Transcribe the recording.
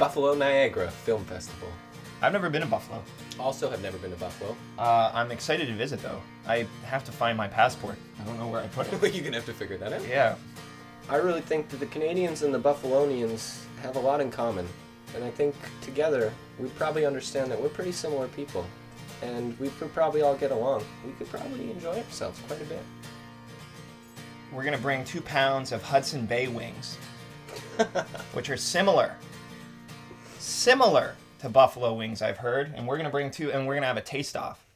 Buffalo Niagara Film Festival. I've never been to Buffalo. Also have never been to Buffalo. I'm excited to visit though. I have to find my passport. I don't know where I put it. You're gonna have to figure that out. Yeah. I really think that the Canadians and the Buffalonians have a lot in common. And I think together we probably understand that we're pretty similar people. And we could probably all get along. We could probably enjoy ourselves quite a bit. We're gonna bring 2 pounds of Hudson Bay wings, which are similar to buffalo wings, I've heard, and we're gonna have a taste off.